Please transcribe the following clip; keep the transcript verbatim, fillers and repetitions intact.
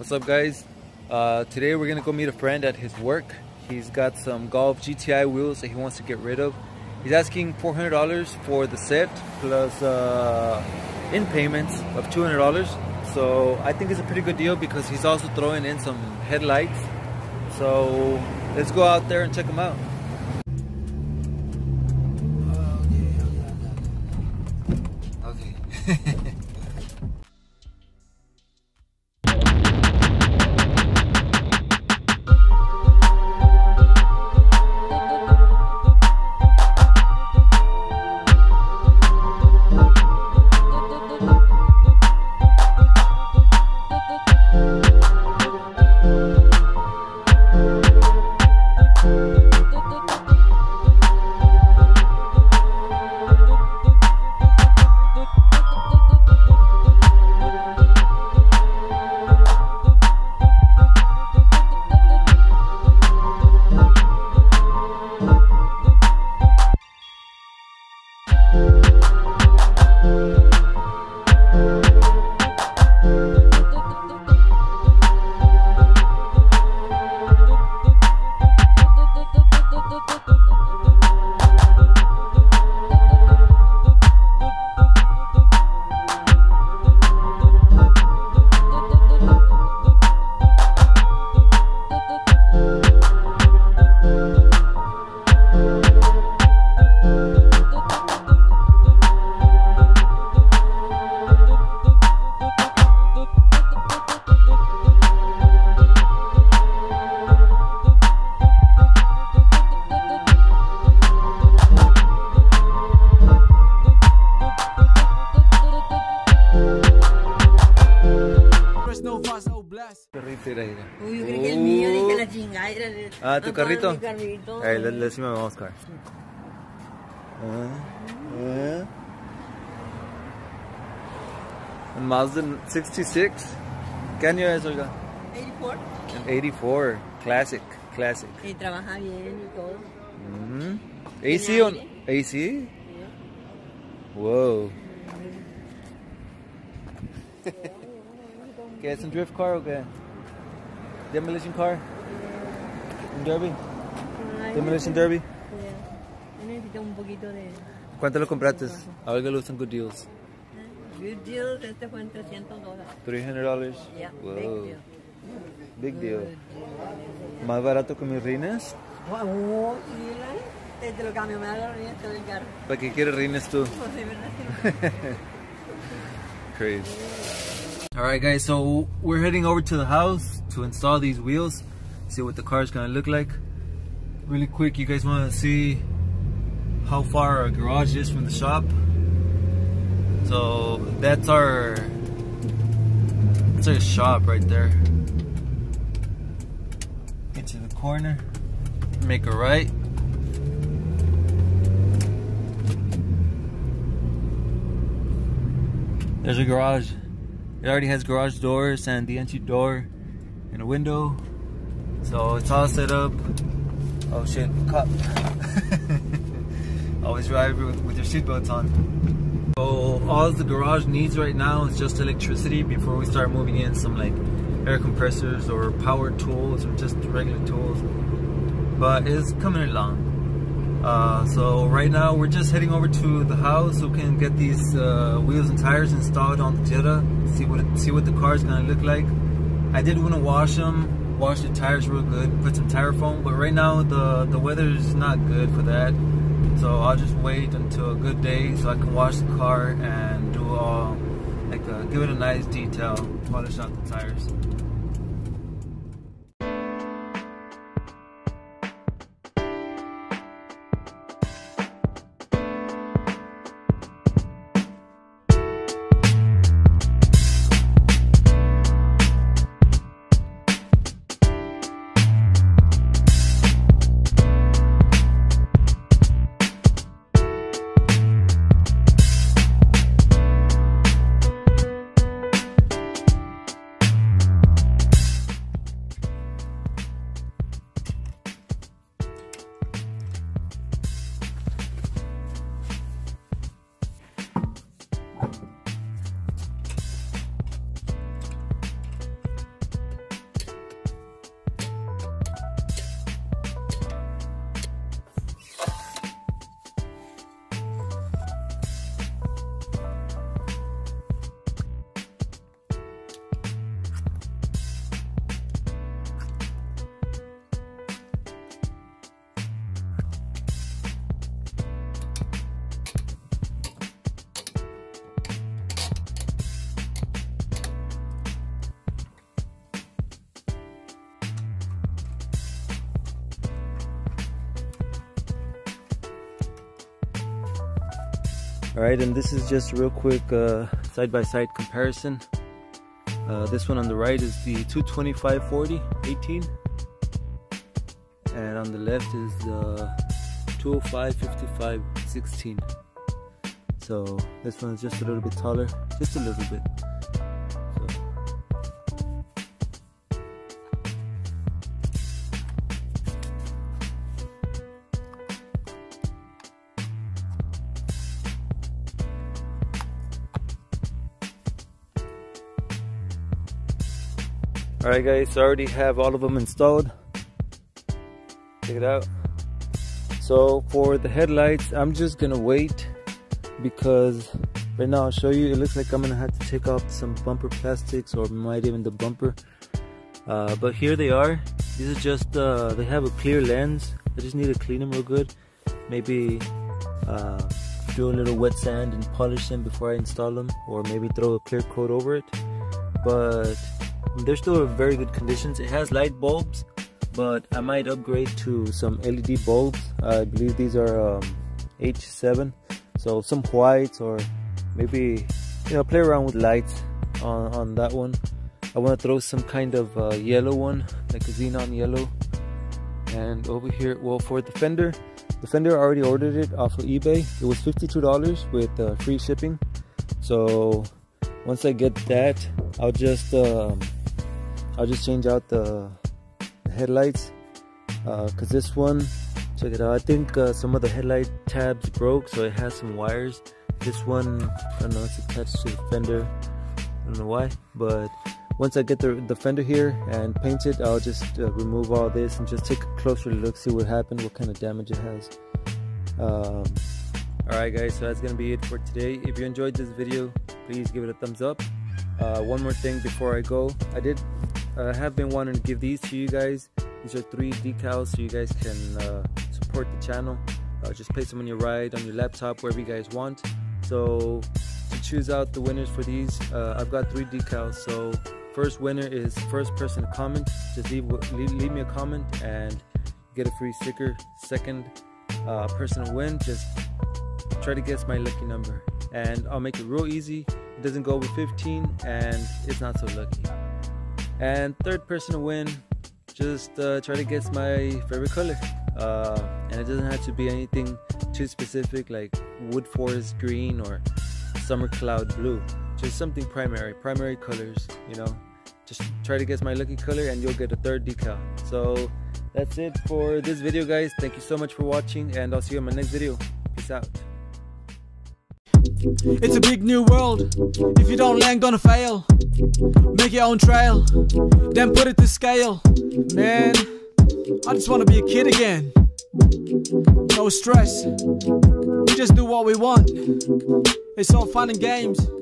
What's up, guys? Uh, today we're gonna go meet a friend at his work. He's got some Golf G T I wheels that he wants to get rid of. He's asking four hundred dollars for the set plus uh, in payments of two hundred dollars. So I think it's a pretty good deal because he's also throwing in some headlights. So let's go out there and check him out. Okay. Okay. Uy, yo creí que el mío, dije la chingadera. Ah, ¿tu carrito? Mi carrito. Ahí, le decimos a Oscar. And Mazda sixty-six. ¿Qué año es, Olga? eighty-four. eighty-four, classic, classic. Y trabaja bien y todo. Mm-hmm. ¿A C? On, ¿A C? Yeah. Wow. ¿Qué es un drift car o qué? Demolition car? Yeah. ¿Un derby? No, Demolition necesito, derby? Yeah. Yo necesito un poquito de... ¿Cuánto lo compraste? A Olga le gustan good deals. Good deals, este fue en three hundred dollars. three hundred dollars? Yeah, wow. Big deal. Big good deal. Deal. ¿Más barato que mis rines? Wow, sí, te lo cambio, me da los rines todo el carro. ¿Para qué quieres rines tú? Pues de verdad. Crazy. Alright guys, so we're heading over to the house to install these wheels, see what the car is going to look like. Really quick, you guys want to see how far our garage is from the shop. So that's our, that's our shop right there. Get to the corner, make a right. There's a garage. It already has garage doors and the entry door and a window. So it's all set up. Oh shit, cop. Always drive with, with your seatbelts on. So all the garage needs right now is just electricity before we start moving in some like air compressors or power tools or just regular tools. But it's coming along. Uh, so right now we're just heading over to the house so we can get these uh, wheels and tires installed on the Jetta. See what it, see what the car is gonna look like. I did want to wash them, wash the tires real good, put some tire foam, but right now the the weather is not good for that. So I'll just wait until a good day so I can wash the car and do all like a, give it a nice detail, polish out the tires. All right, and this is just real quick uh, side-by-side comparison. Uh, this one on the right is the two twenty-five forty eighteen, and on the left is the two oh five fifty-five sixteen. So this one's just a little bit taller, just a little bit. Alright guys, so I already have all of them installed. Check it out. So for the headlights, I'm just gonna wait because right now I'll show you, it looks like I'm gonna have to take off some bumper plastics or might even the bumper. Uh, but here they are. These are just, uh, they have a clear lens. I just need to clean them real good. Maybe uh, do a little wet sand and polish them before I install them, or maybe throw a clear coat over it. But they're still in very good conditions. It has light bulbs, but I might upgrade to some L E D bulbs. I believe these are um, H seven, so some whites, or maybe, you know, play around with lights on, on that one. I want to throw some kind of uh, yellow one, like a xenon yellow. And over here, well, for the fender, the fender I already ordered it off of eBay. It was fifty-two dollars with uh, free shipping. So once I get that, I'll just um, I'll just change out the, the headlights, because uh, this one, check it out, I think uh, some of the headlight tabs broke, so it has some wires. This one, I don't know, it's attached to the fender, I don't know why, but once I get the, the fender here and paint it, I'll just uh, remove all this and just take a closer look, see what happened, what kind of damage it has. Um, Alright guys, so that's going to be it for today. If you enjoyed this video, please give it a thumbs up. Uh, one more thing before I go, I did uh, have been wanting to give these to you guys. These are three decals, so you guys can uh, support the channel. Uh, just place them on your ride, on your laptop, wherever you guys want. So to choose out the winners for these, uh, I've got three decals. So first winner is first person to comment. Just leave, leave, leave me a comment and get a free sticker. Second uh, person to win, just try to guess my lucky number, and I'll make it real easy. It doesn't go over fifteen and it's not so lucky. And third person to win, just uh, try to guess my favorite color, uh, and it doesn't have to be anything too specific like wood forest green or summer cloud blue, just something primary primary colors, you know. Just try to guess my lucky color and you'll get a third decal. So that's it for this video guys. Thank you so much for watching, and I'll see you in my next video. Peace out. It's a big new world. If you don't land, gonna fail. Make your own trail, then put it to scale. Man, I just wanna be a kid again. No stress, we just do what we want. It's all fun and games.